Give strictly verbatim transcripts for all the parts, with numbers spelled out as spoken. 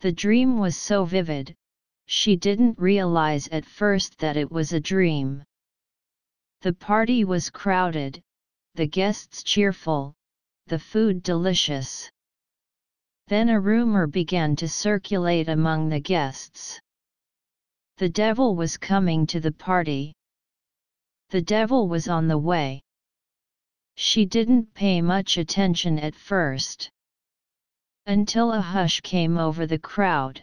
The dream was so vivid, she didn't realize at first that it was a dream. The party was crowded, the guests cheerful, the food delicious. Then a rumor began to circulate among the guests. The devil was coming to the party. The devil was on the way. She didn't pay much attention at first, until a hush came over the crowd.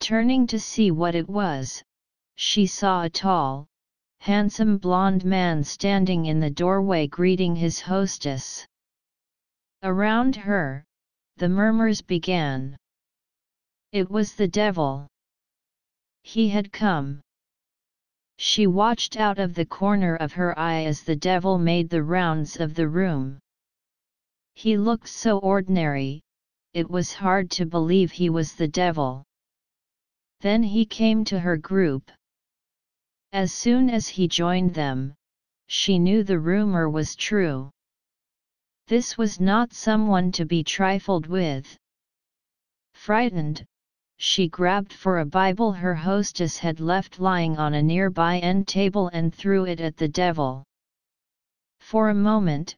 Turning to see what it was, she saw a tall, handsome blonde man standing in the doorway greeting his hostess. Around her, the murmurs began. It was the devil. He had come. She watched out of the corner of her eye as the devil made the rounds of the room. He looked so ordinary, it was hard to believe he was the devil. Then he came to her group. As soon as he joined them, she knew the rumor was true. This was not someone to be trifled with. Frightened, she grabbed for a Bible her hostess had left lying on a nearby end table and threw it at the devil. For a moment,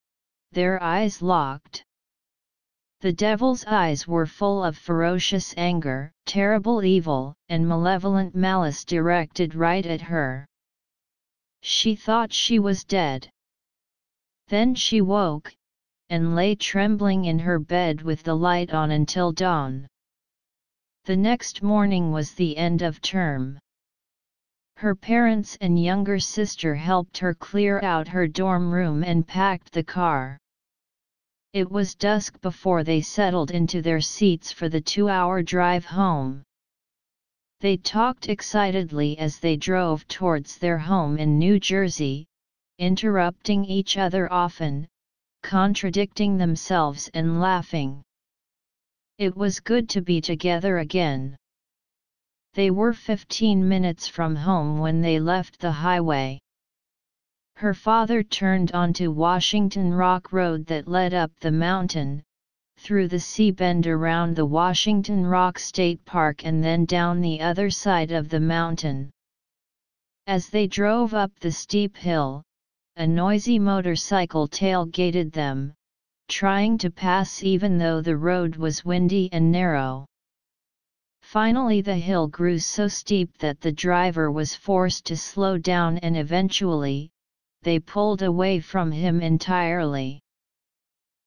their eyes locked. The devil's eyes were full of ferocious anger, terrible evil, and malevolent malice directed right at her. She thought she was dead. Then she woke, and lay trembling in her bed with the light on until dawn. The next morning was the end of term. Her parents and younger sister helped her clear out her dorm room and packed the car. It was dusk before they settled into their seats for the two-hour drive home. They talked excitedly as they drove towards their home in New Jersey, interrupting each other often, contradicting themselves and laughing. It was good to be together again. They were fifteen minutes from home when they left the highway. Her father turned onto Washington Rock Road that led up the mountain, through the sea bend around the Washington Rock State Park and then down the other side of the mountain. As they drove up the steep hill, a noisy motorcycle tailgated them, trying to pass even though the road was windy and narrow. Finally the hill grew so steep that the driver was forced to slow down and eventually, they pulled away from him entirely.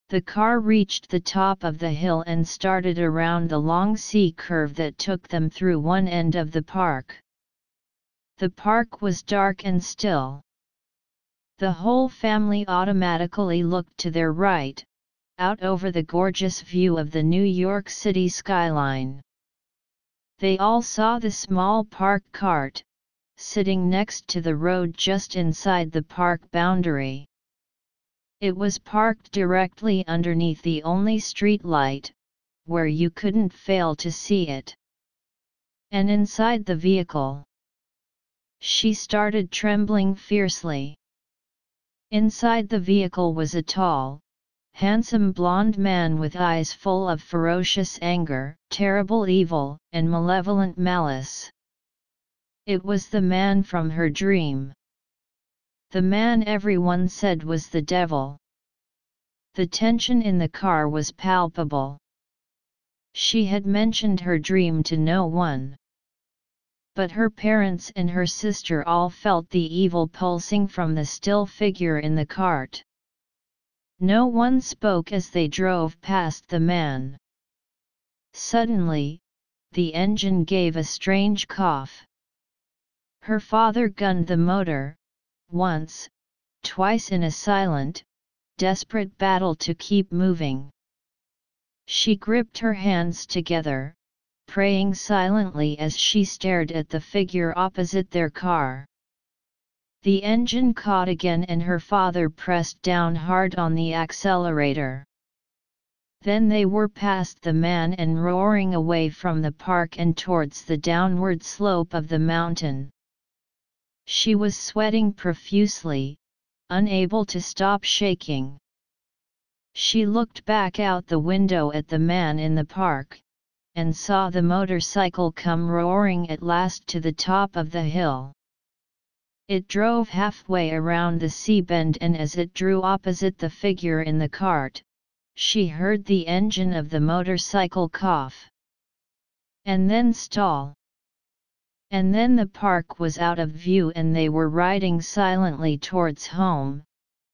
The car reached the top of the hill and started around the long C-curve that took them through one end of the park. The park was dark and still. The whole family automatically looked to their right, out over the gorgeous view of the New York City skyline. They all saw the small park cart, sitting next to the road just inside the park boundary. It was parked directly underneath the only street light, where you couldn't fail to see it. And inside the vehicle, she started trembling fiercely. Inside the vehicle was a tall, handsome blonde man with eyes full of ferocious anger, terrible evil, and malevolent malice. It was the man from her dream. The man everyone said was the devil. The tension in the car was palpable. She had mentioned her dream to no one. But her parents and her sister all felt the evil pulsing from the still figure in the cart. No one spoke as they drove past the man. Suddenly, the engine gave a strange cough. Her father gunned the motor, once, twice in a silent, desperate battle to keep moving. She gripped her hands together, praying silently as she stared at the figure opposite their car. The engine caught again and her father pressed down hard on the accelerator. Then they were past the man and roaring away from the park and towards the downward slope of the mountain. She was sweating profusely, unable to stop shaking. She looked back out the window at the man in the park, and saw the motorcycle come roaring at last to the top of the hill. It drove halfway around the sea-bend, and as it drew opposite the figure in the cart, she heard the engine of the motorcycle cough. And then stall. And then the park was out of view, and they were riding silently towards home,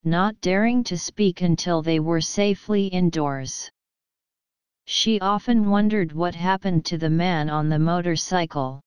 not daring to speak until they were safely indoors. She often wondered what happened to the man on the motorcycle.